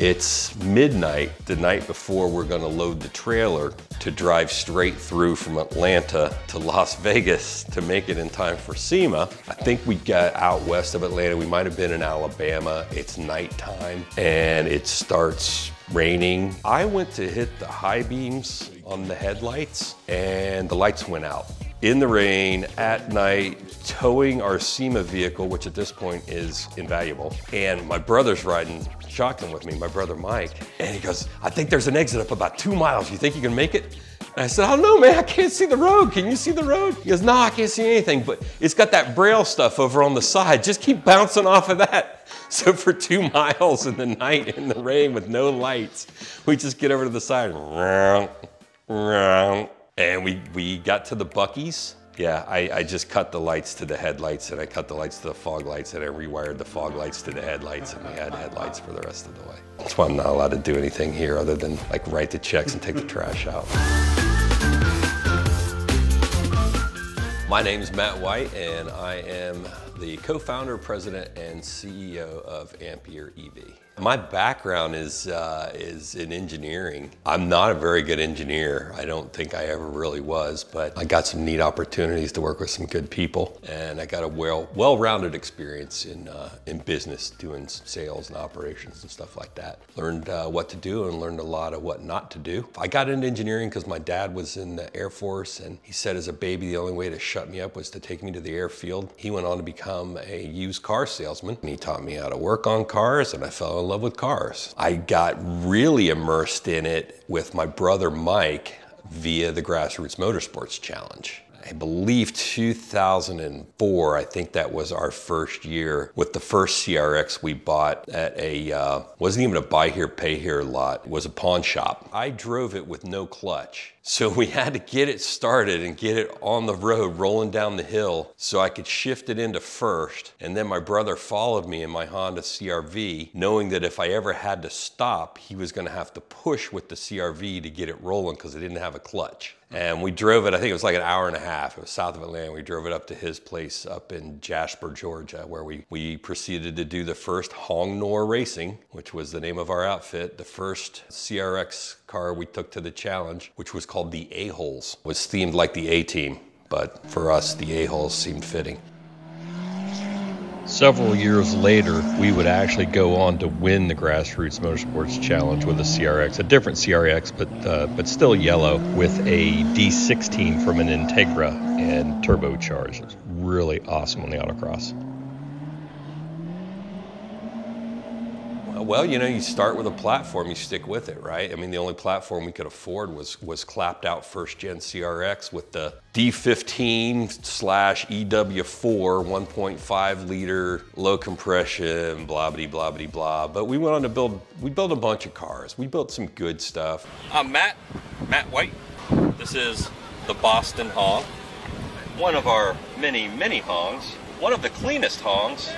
It's midnight the night before we're gonna load the trailer to drive straight through from Atlanta to Las Vegas to make it in time for SEMA. I think we got out west of Atlanta. We might've been in Alabama. It's nighttime and it starts raining. I went to hit the high beams on the headlights and the lights went out. In the rain, at night, towing our SEMA vehicle, which at this point is invaluable. And my brother's riding shotgun with me, my brother Mike. And he goes, I think there's an exit up about 2 miles. You think you can make it? And I said, oh no, man, I can't see the road. Can you see the road? He goes, no, I can't see anything, but it's got that braille stuff over on the side. Just keep bouncing off of that. So for 2 miles in the night, in the rain with no lights, we just get over to the side. And we got to the Buc-ee's. Yeah, I just cut the lights to the headlights and I cut the lights to the fog lights and I rewired the fog lights to the headlights and we had headlights for the rest of the way. That's why I'm not allowed to do anything here other than like write the checks and take the trash out. My name's Matt White and I am the co-founder, president, and CEO of Ampere EV. My background is in engineering. I'm not a very good engineer. I don't think I ever really was, but I got some neat opportunities to work with some good people, and I got a well-rounded experience in business, doing sales and operations and stuff like that. Learned what to do and learned a lot of what not to do. I got into engineering because my dad was in the Air Force, and he said as a baby the only way to shut me up was to take me to the airfield. He went on to become a used car salesman, and he taught me how to work on cars, and I fell in love with cars. I got really immersed in it with my brother Mike via the Grassroots Motorsports Challenge. I believe 2004, I think that was our first year with the first CRX we bought at a, wasn't even a buy here, pay here lot, it was a pawn shop. I drove it with no clutch. So we had to get it started and get it on the road, rolling down the hill so I could shift it into first. And then my brother followed me in my Honda CRV, knowing that if I ever had to stop, he was gonna have to push with the CRV to get it rolling because it didn't have a clutch. And we drove it, I think it was like an hour and a half. It was south of Atlanta. We drove it up to his place up in Jasper, Georgia, where we proceeded to do the first Hong Nor Racing, which was the name of our outfit, the first CRX car we took to the challenge, which was called the A-Holes. It was themed like the A-Team, but for us, the A-Holes seemed fitting. Several years later, we would actually go on to win the Grassroots Motorsports Challenge with a CRX, a different CRX, but still yellow, with a D16 from an Integra and turbocharged. It was really awesome on the autocross. Well, you know, you start with a platform, you stick with it, right? I mean, the only platform we could afford was clapped out first-gen CRX with the D15/EW4 1.5-liter low compression, blah blah blah blah blah. But we went on to built a bunch of cars. We built some good stuff. I'm Matt White. This is the Boston Hong, one of our many, many Hongs, one of the cleanest Hongs,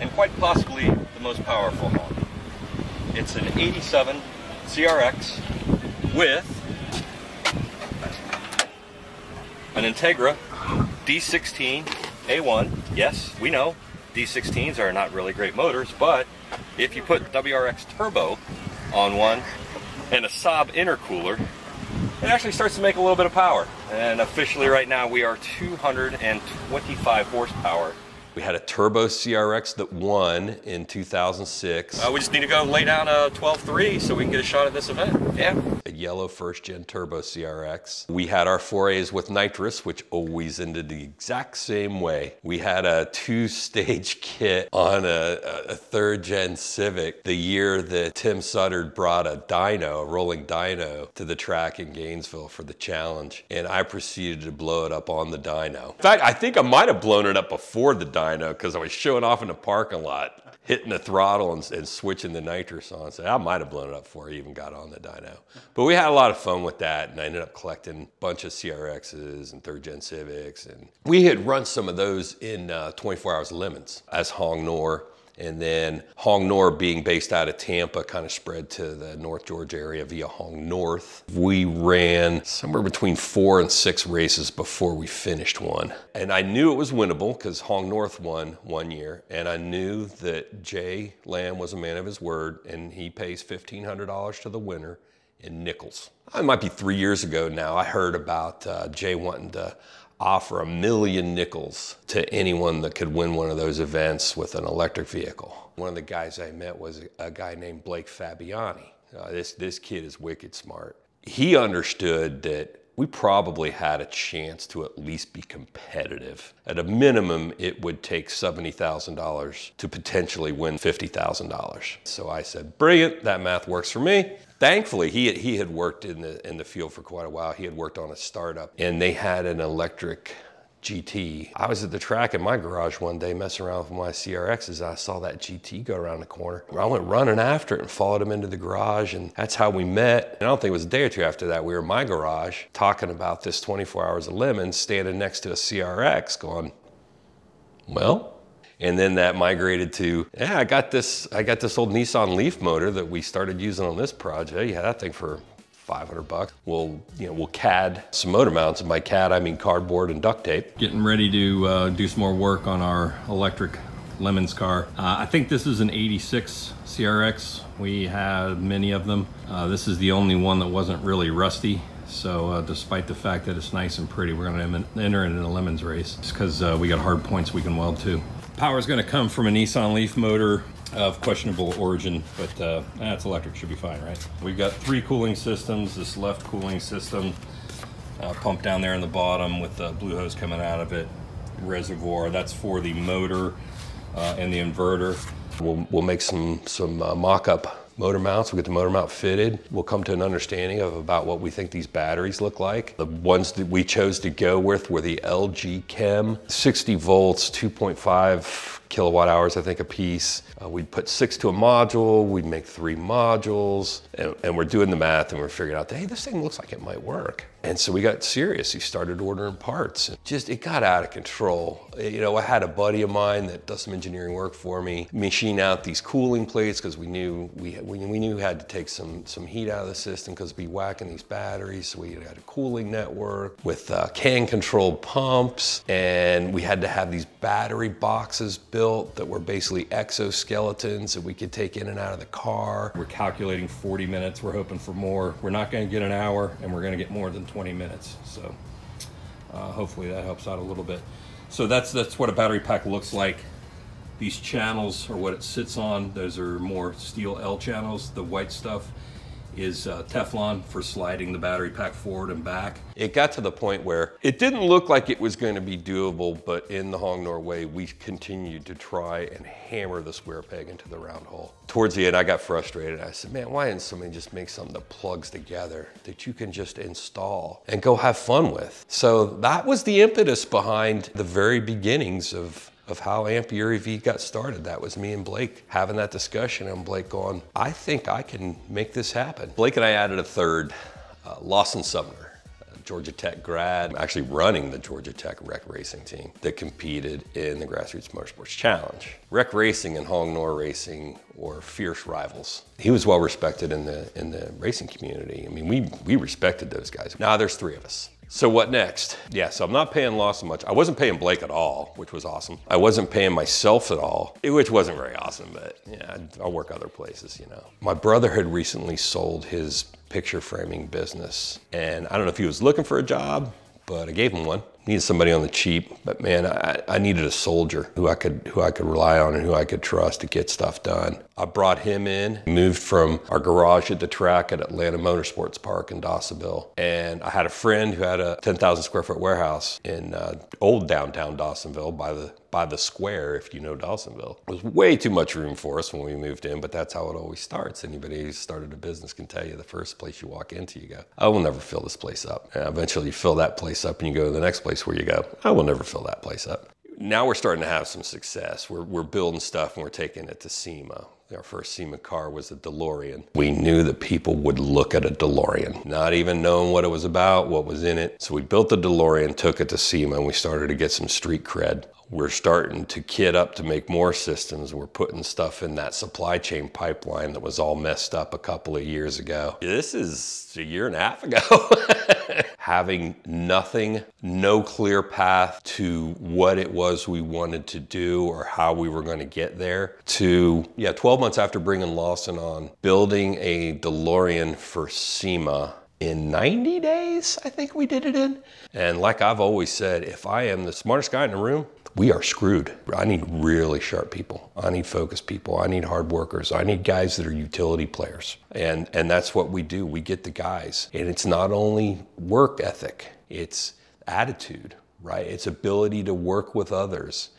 and quite possibly the most powerful Hong. It's an 87 CRX with an Integra D16A1. Yes, we know D16s are not really great motors, but if you put WRX turbo on one and a Saab intercooler, it actually starts to make a little bit of power. And officially right now we are 225 horsepower. We had a turbo CRX that won in 2006. We just need to go lay down a 12.3 so we can get a shot at this event. Yeah. A yellow first-gen turbo CRX. We had our forays with nitrous, which always ended the exact same way. We had a two-stage kit on a third-gen Civic the year that Tim Sutter brought a rolling dyno, to the track in Gainesville for the challenge, and I proceeded to blow it up on the dyno. In fact, I think I might have blown it up before the dyno, because I was showing off in the parking lot, hitting the throttle and switching the nitrous on. So I might have blown it up before I even got on the dyno. But we had a lot of fun with that, and I ended up collecting a bunch of CRXs and third-gen Civics. And we had run some of those in 24 Hours of Lemons as Hong Nor. And then Hong Nor, being based out of Tampa, kind of spread to the North Georgia area via Hong North. We ran somewhere between 4 and 6 races before we finished one. And I knew it was winnable because Hong North won one year. And I knew that Jay Lamb was a man of his word, and he pays $1,500 to the winner in nickels. It might be 3 years ago now, I heard about Jay wanting to offer $1 million nickels to anyone that could win one of those events with an electric vehicle. One of the guys I met was a guy named Blakely Fabiani. This kid is wicked smart. He understood that we probably had a chance to at least be competitive. At a minimum, it would take $70,000 to potentially win $50,000. So I said, brilliant, that math works for me. Thankfully, he had worked in the field for quite a while. He had worked on a startup, and they had an electric GT. I was at the track in my garage one day messing around with my CRXs. I saw that GT go around the corner. I went running after it and followed him into the garage, and that's how we met. And I don't think it was a day or two after that, we were in my garage talking about this 24 Hours of Lemons, standing next to a CRX going, well. And then that migrated to, yeah, I got this old Nissan Leaf motor that we started using on this project. Yeah, that thing for 500 bucks. We'll CAD some motor mounts, and by CAD, I mean cardboard and duct tape. Getting ready to do some more work on our electric Lemons car. I think this is an 86 CRX. We had many of them. This is the only one that wasn't really rusty. So despite the fact that it's nice and pretty, we're gonna enter it in a Lemons race. It's because we got hard points we can weld to. Power is going to come from a Nissan Leaf motor of questionable origin, but that's electric, should be fine, right? We've got 3 cooling systems. This left cooling system, pump down there in the bottom with the blue hose coming out of it, reservoir, that's for the motor and the inverter. We'll make some mock-up motor mounts. We'll get the motor mount fitted. We'll come to an understanding of about what we think these batteries look like. The ones that we chose to go with were the LG Chem, 60 volts, 2.5 kilowatt hours, I think, a piece. We'd put 6 to a module, we'd make 3 modules, and we're doing the math and we're figuring out, hey, this thing looks like it might work. And so we got serious. We started ordering parts. It got out of control. You know, I had a buddy of mine that does some engineering work for me, machine out these cooling plates because we knew we had to take some heat out of the system because we'd be whacking these batteries. So we had a cooling network with can-controlled pumps, and we had to have these battery boxes built that were basically exoskeletons that we could take in and out of the car. We're calculating 40 minutes. We're hoping for more. We're not going to get an hour, and we're going to get more than 20 minutes. So hopefully that helps out a little bit. So that's what a battery pack looks like. These channels are what it sits on. Those are more steel L channels. The white stuff is Teflon for sliding the battery pack forward and back. It got to the point where it didn't look like it was going to be doable, but in the Hong Nor way, we continued to try and hammer the square peg into the round hole. Towards the end, I got frustrated. I said, man, why didn't somebody just make something that plugs together that you can just install and go have fun with? So that was the impetus behind the very beginnings of how Ampere EV got started. That was me and Blake having that discussion, and Blake going, I think I can make this happen. Blake and I added a third, Lawson Sumner, a Georgia Tech grad, actually running the Georgia Tech rec racing team that competed in the Grassroots Motorsports Challenge. Rec racing and Hong Nor racing were fierce rivals. He was well respected in the racing community. I mean, we respected those guys. Now there's 3 of us. So what next? Yeah, so I'm not paying Lawson much. I wasn't paying Blake at all, which was awesome. I wasn't paying myself at all, which wasn't very awesome, but yeah, I'll work other places, you know. My brother had recently sold his picture framing business, and I don't know if he was looking for a job, but I gave him one. Needed somebody on the cheap, but man, I needed a soldier who I could rely on and who I could trust to get stuff done. I brought him in, moved from our garage at the track at Atlanta Motorsports Park in Dawsonville. And I had a friend who had a 10,000 square foot warehouse in old downtown Dawsonville by the square, if you know Dawsonville. It was way too much room for us when we moved in, but that's how it always starts. Anybody who's started a business can tell you the first place you walk into, you go, I will never fill this place up. And eventually you fill that place up and you go to the next place where you go, I will never fill that place up. Now we're starting to have some success. We're building stuff and we're taking it to SEMA. Our first SEMA car was a DeLorean. We knew that people would look at a DeLorean, not even knowing what it was about, what was in it. So we built the DeLorean, took it to SEMA, and we started to get some street cred. We're starting to kit up to make more systems. We're putting stuff in that supply chain pipeline that was all messed up a couple of years ago. This is a year and a half ago. Having nothing, no clear path to what it was we wanted to do or how we were going to get there, to 12 months after bringing Lawson on, building a DeLorean for SEMA in 90 days, I think we did it in. And like I've always said, if I am the smartest guy in the room, we are screwed. I need really sharp people. I need focused people. I need hard workers. I need guys that are utility players. And that's what we do. We get the guys. And it's not only work ethic, it's attitude, right? It's ability to work with others.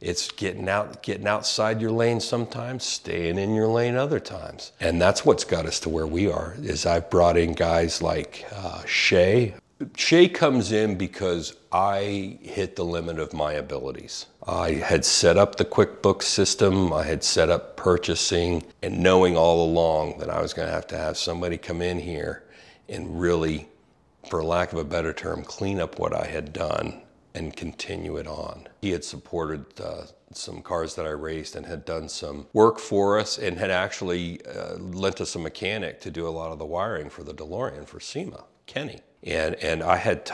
It's getting outside your lane sometimes, staying in your lane other times. And that's what's got us to where we are, is I've brought in guys like Shay. Shay comes in because I hit the limit of my abilities. I had set up the QuickBooks system, I had set up purchasing, and knowing all along that I was going to have somebody come in here and really, for lack of a better term, clean up what I had done and continue it on. He had supported some cars that I raced and had done some work for us, and had actually lent us a mechanic to do a lot of the wiring for the DeLorean for SEMA, Kenny. And I had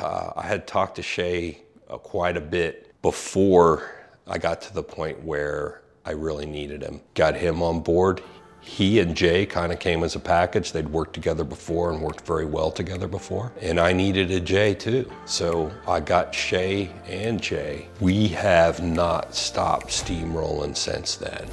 talked to Shay quite a bit before I got to the point where I really needed him. Got him on board. He and Jay kind of came as a package. They'd worked together before and worked very well together before. And I needed a Jay too. So I got Shay and Jay. We have not stopped steamrolling since then.